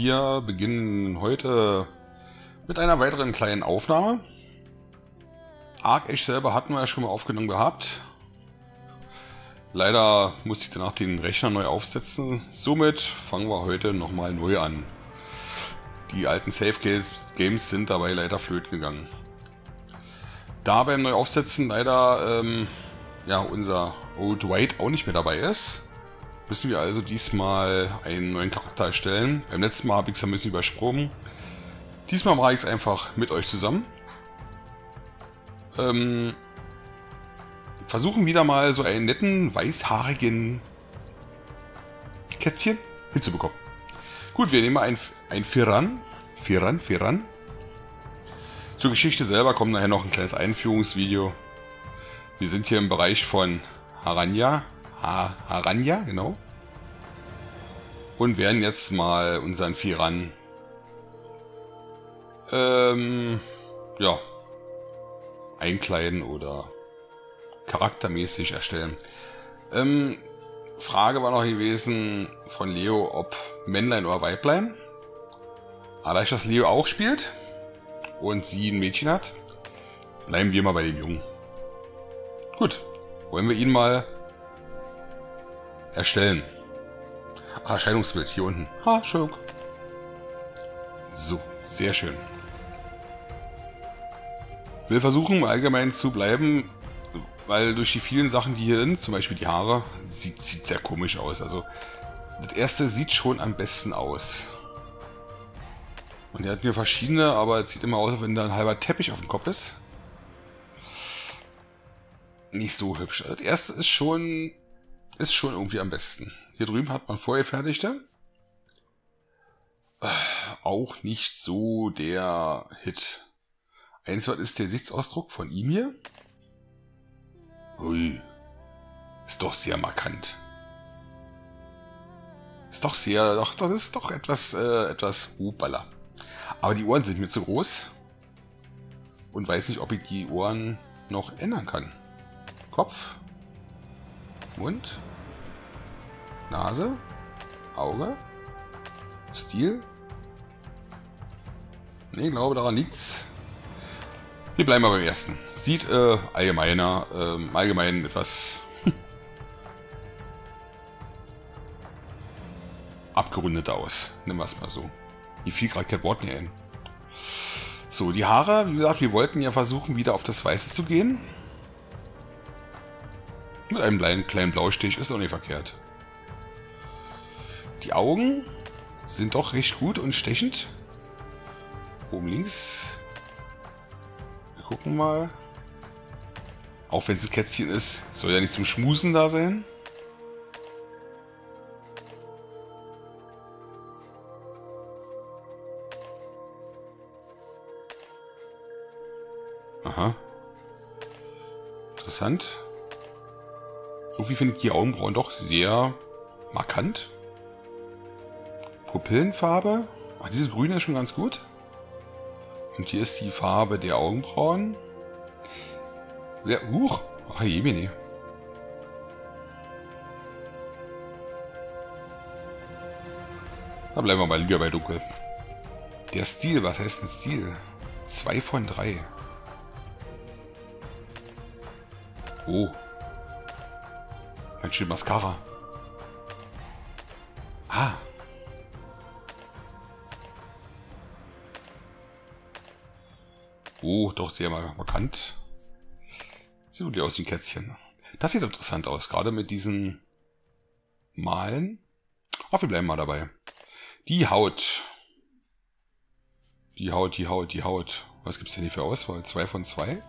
Wir beginnen heute mit einer weiteren kleinen Aufnahme. ArcheAge selber hatten wir ja schon mal aufgenommen gehabt. Leider musste ich danach den Rechner neu aufsetzen. Somit fangen wir heute nochmal neu an. Die alten Save-Games sind dabei leider flöten gegangen. Da beim Neuaufsetzen leider ja, unser Old White auch nicht mehr dabei ist, müssen wir also diesmal einen neuen Charakter erstellen. Beim letzten Mal habe ich es ein bisschen übersprungen. Diesmal mache ich es einfach mit euch zusammen. Versuchen wieder mal so einen netten, weißhaarigen Kätzchen hinzubekommen. Gut, wir nehmen mal ein Firran. Firran. Zur Geschichte selber kommt nachher noch ein kleines Einführungsvideo. Wir sind hier im Bereich von Haranya. Haranya, genau. Und werden jetzt mal unseren Firran ja, einkleiden oder charaktermäßig erstellen. Frage war noch gewesen von Leo, ob Männlein oder Weiblein. Aber dass Leo auch spielt und sie ein Mädchen hat, bleiben wir mal bei dem Jungen. Gut, wollen wir ihn mal erstellen. Erscheinungsbild hier unten. Ha, schön. So, sehr schön. Wir versuchen allgemein zu bleiben, weil durch die vielen Sachen, die hier sind, zum Beispiel die Haare, sieht sehr komisch aus. Also das erste sieht schon am besten aus. Und er hat mir verschiedene, aber es sieht immer aus, als wenn da ein halber Teppich auf dem Kopf ist. Nicht so hübsch. Also das erste ist schon irgendwie am besten. Hier drüben hat man vorgefertigte. Auch nicht so der Hit. Eins ist der Gesichtsausdruck von ihm hier. Ui. Ist doch sehr markant. Ist doch sehr, doch, das ist doch etwas hoppala. Aber die Ohren sind mir zu groß. Und weiß nicht, ob ich die Ohren noch ändern kann. Kopf. Mund. Nase, Auge, Stil. Ne, ich glaube, daran liegt's. Wir bleiben mal beim ersten. Sieht allgemein etwas abgerundet aus. Nimm was mal so. Mir fiel gerade kein Wort mehr ein. So, die Haare, wie gesagt, wir wollten ja versuchen, wieder auf das Weiße zu gehen. Mit einem kleinen Blaustich ist auch nicht verkehrt. Die Augen sind doch recht gut und stechend. Oben links. Wir gucken mal. Auch wenn es ein Kätzchen ist, soll ja nicht zum Schmusen da sein. Aha. Interessant. Irgendwie finde ich die Augenbrauen doch sehr markant. Pupillenfarbe. Ach, dieses Grüne ist schon ganz gut. Und hier ist die Farbe der Augenbrauen. Ja, huch. Ach, Jemine. Da bleiben wir mal lieber bei Dunkel. Der Stil, was heißt ein Stil? 2 von 3. Oh. Ganz schön Mascara. Ah. Oh, doch sehr markant. Sieht wirklich aus wie ein Kätzchen. Das sieht interessant aus, gerade mit diesen Malen. Ach, wir bleiben mal dabei. Die Haut. Die Haut. Was gibt's denn hier für Auswahl? 2 von 2?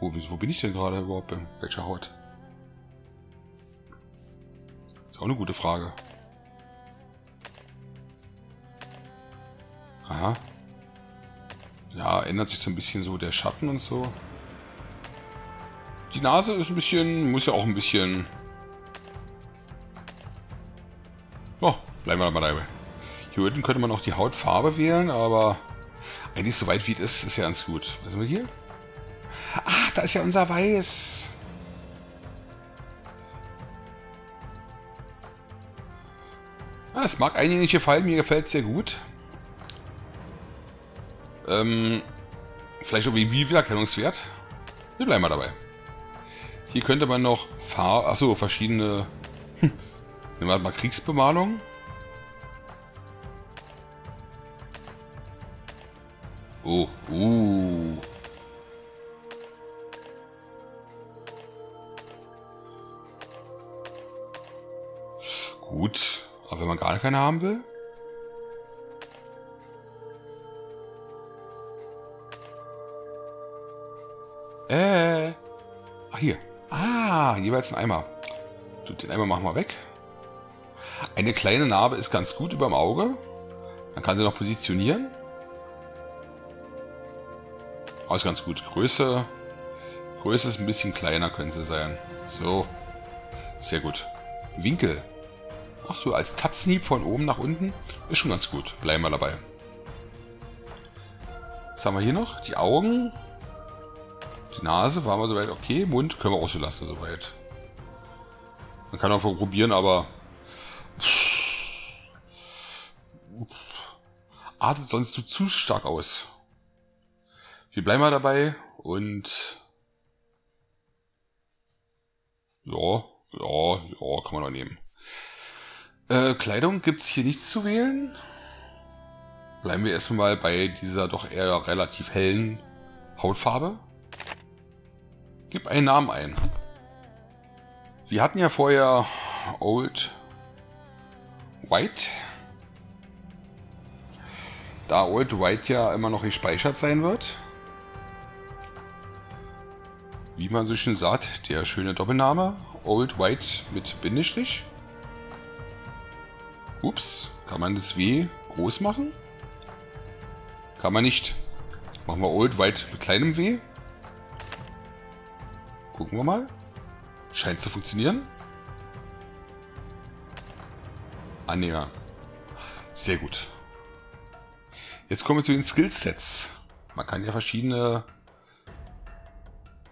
Wo bin ich denn gerade überhaupt? Bei welcher Haut? Ist auch eine gute Frage. Aha. Ja, ändert sich so ein bisschen so der Schatten und so. Die Nase ist ein bisschen, muss ja auch ein bisschen... Oh, bleiben wir mal dabei. Hier unten könnte man auch die Hautfarbe wählen, aber eigentlich so weit wie es ist, ist ja ganz gut. Was haben wir hier? Ach, da ist ja unser Weiß. es mag einigen nicht gefallen, mir gefällt es sehr gut. Vielleicht auch wie Wiedererkennungswert. Wir bleiben mal dabei. Hier könnte man noch achso, verschiedene. Nehmen wir mal Kriegsbemalung. Oh, Gut, aber wenn man gar keine haben will. Ach, hier. Ah, jeweils ein Eimer. Den Eimer machen wir weg. Eine kleine Narbe ist ganz gut über dem Auge. Dann kann sie noch positionieren. Aber ist ganz gut. Größe. Größe ist ein bisschen kleiner, können sie sein. So. Sehr gut. Winkel. Ach so, als Tatzenhieb von oben nach unten. Ist schon ganz gut. Bleiben wir dabei. Was haben wir hier noch? Die Augen. Die Nase waren wir soweit okay. Mund können wir auch so lassen soweit. Man kann auch probieren, aber... artet sonst so zu stark aus. Wir bleiben mal dabei und... Ja, kann man noch nehmen. Kleidung gibt es hier nichts zu wählen. Bleiben wir erstmal bei dieser doch eher relativ hellen Hautfarbe. Gib einen Namen ein. Wir hatten ja vorher Old White. Da Old White ja immer noch gespeichert sein wird. Wie man so schön sagt, der schöne Doppelname Old White mit Bindestrich. Ups, kann man das W groß machen? Kann man nicht. Machen wir Old White mit kleinem W. Gucken wir mal. Scheint zu funktionieren. Anhänger. Sehr gut. Jetzt kommen wir zu den Skillsets. Man kann ja verschiedene...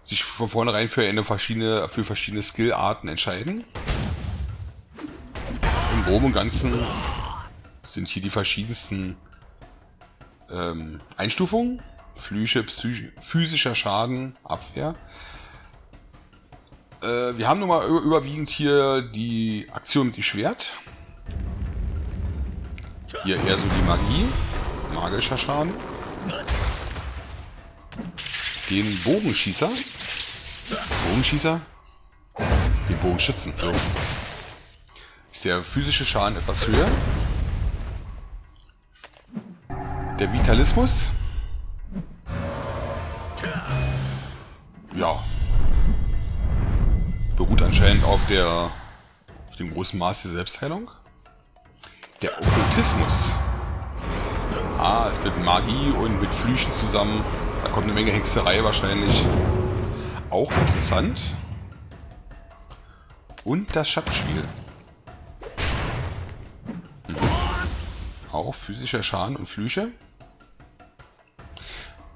sich von vornherein für verschiedene Skillarten entscheiden. Im Groben und Ganzen sind hier die verschiedensten Einstufungen. Flüche, physischer Schaden, Abwehr. Wir haben nun mal überwiegend hier die Aktion mit dem Schwert. Hier eher so die Magie. Magischer Schaden. Den Bogenschießer. Den Bogenschützen. So. Ist der physische Schaden etwas höher. Der Vitalismus. Ja. Beruht anscheinend auf dem großen Maß der Selbstheilung. Der Okkultismus. Ah, ist mit Magie und mit Flüchen zusammen. Da kommt eine Menge Hexerei wahrscheinlich. Auch interessant. Und das Schattenspiel. Auch physischer Schaden und Flüche.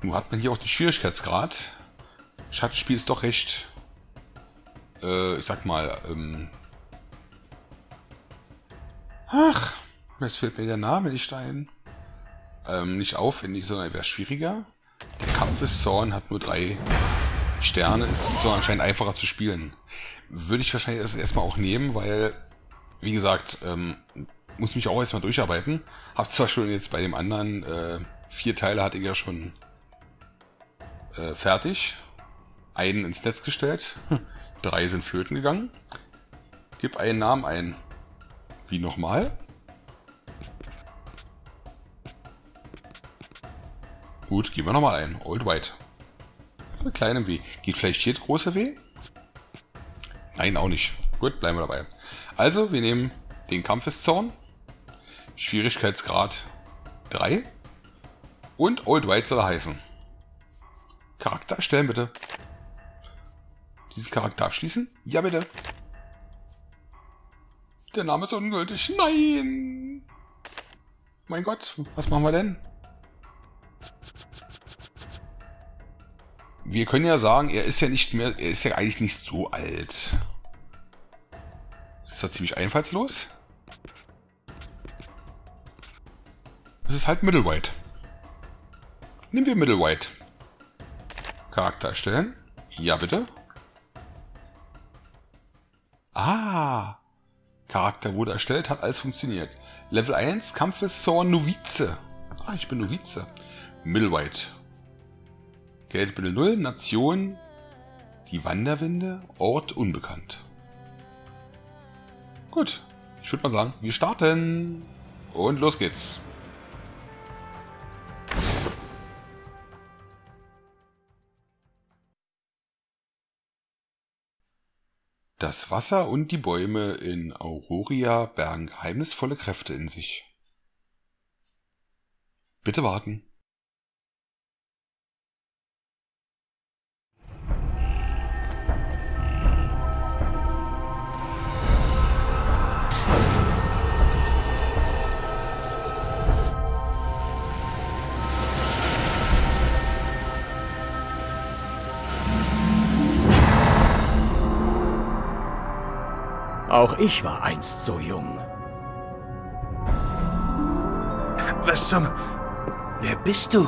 Nun hat man hier auch den Schwierigkeitsgrad. Schattenspiel ist doch recht... ich sag mal, ach, jetzt fällt mir der Name nicht ein. Nicht aufwendig, sondern er wäre schwieriger. Der Kampf ist Zorn, hat nur 3 Sterne, ist so anscheinend einfacher zu spielen. Würde ich wahrscheinlich erstmal auch nehmen, weil, wie gesagt, muss mich auch erstmal durcharbeiten. Hab zwar schon jetzt bei dem anderen 4 Teile hatte ich ja schon fertig. Einen ins Netz gestellt. 3 sind flöten gegangen. Gib einen Namen ein. Wie nochmal? Gut, geben wir nochmal ein. Old White. Mit kleinem W. Geht vielleicht hier das große W? Nein, auch nicht. Gut, bleiben wir dabei. Also, wir nehmen den Kampfeszorn. Schwierigkeitsgrad 3. Und Old White soll er heißen. Charakter erstellen bitte. Diesen Charakter abschließen? Ja, bitte. Der Name ist ungültig. Nein! Mein Gott, was machen wir denn? Wir können ja sagen, er ist ja nicht mehr, er ist ja eigentlich nicht so alt. Ist das ziemlich einfallslos? Es ist halt Middleweight. Nehmen wir Middleweight. Charakter erstellen. Ja, bitte. Ah. Charakter wurde erstellt, hat alles funktioniert. Level 1, Kampfessorn Novize. Ah, ich bin Novize. Middleweight. Geldbündel 0, Nation, die Wanderwinde, Ort unbekannt. Gut, ich würde mal sagen, wir starten. Und los geht's. Das Wasser und die Bäume in Auroria bergen geheimnisvolle Kräfte in sich. Bitte warten. Auch ich war einst so jung. Was zum... Wer bist du?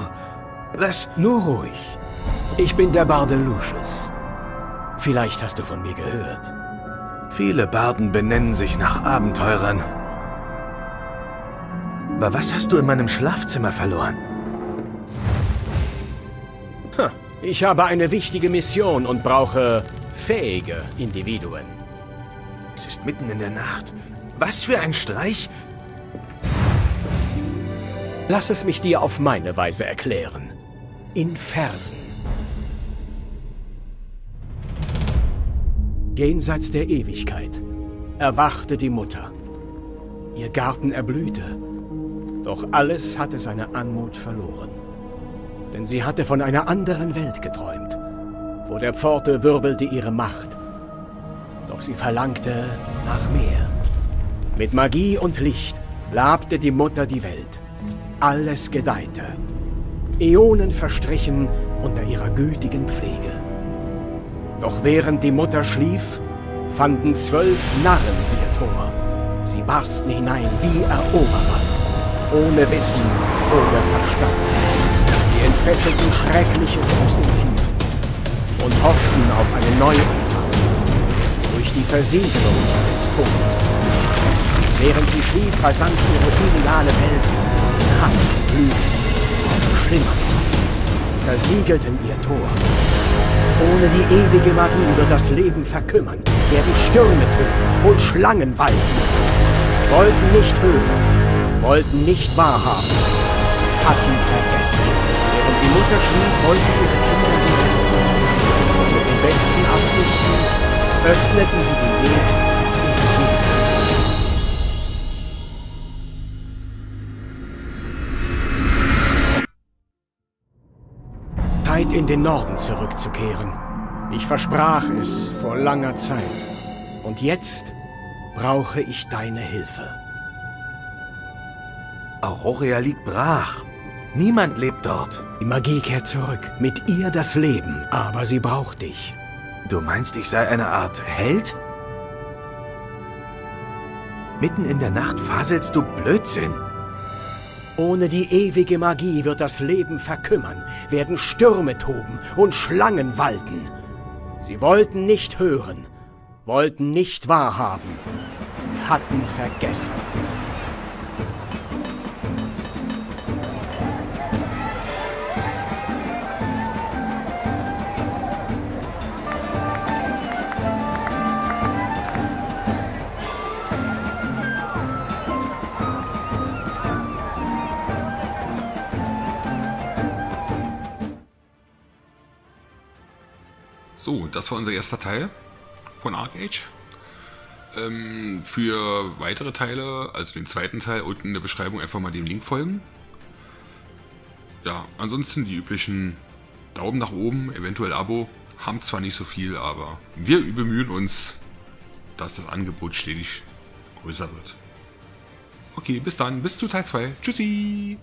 Was... Nur ruhig. Ich bin der Barde Lucius. Vielleicht hast du von mir gehört. Viele Barden benennen sich nach Abenteurern. Aber was hast du in meinem Schlafzimmer verloren? Ich habe eine wichtige Mission und brauche fähige Individuen. Es ist mitten in der Nacht. Was für ein Streich! Lass es mich dir auf meine Weise erklären. In Versen. Jenseits der Ewigkeit erwachte die Mutter. Ihr Garten erblühte. Doch alles hatte seine Anmut verloren. Denn sie hatte von einer anderen Welt geträumt. Vor der Pforte wirbelte ihre Macht. Doch sie verlangte nach mehr. Mit Magie und Licht labte die Mutter die Welt. Alles gedeihte. Äonen verstrichen unter ihrer gütigen Pflege. Doch während die Mutter schlief, fanden 12 Narren ihr Tor. Sie barsten hinein wie Eroberer. Ohne Wissen, ohne Verstand. Sie entfesselten Schreckliches aus den Tiefen und hofften auf eine neue. Die Versiegelung des Todes. Während sie schlief, versank ihre ideale Welt in Hass, Blut und Schlimmer. Sie versiegelten ihr Tor. Ohne die ewige Magie wird das Leben verkümmern, werden Stürme töten und Schlangen walten. Wollten nicht hören, wollten nicht wahrhaben, hatten vergessen. Während die Mutter schlief, wollten ihre Kinder sie retten. Und mit den besten Absichten öffneten sie den Weg ins Jenseits. Zeit, in den Norden zurückzukehren. Ich versprach es vor langer Zeit. Und jetzt brauche ich deine Hilfe. Auroria liegt brach. Niemand lebt dort. Die Magie kehrt zurück. Mit ihr das Leben. Aber sie braucht dich. Du meinst, ich sei eine Art Held? Mitten in der Nacht faselst du Blödsinn. Ohne die ewige Magie wird das Leben verkümmern, werden Stürme toben und Schlangen walten. Sie wollten nicht hören, wollten nicht wahrhaben. Sie hatten vergessen. So, das war unser erster Teil von ArcheAge. Für weitere Teile, also den zweiten Teil, unten in der Beschreibung einfach mal dem Link folgen. Ja, ansonsten die üblichen Daumen nach oben, eventuell Abo. Haben zwar nicht so viel, aber wir bemühen uns, dass das Angebot stetig größer wird. Okay, bis dann, bis zu Teil 2. Tschüssi!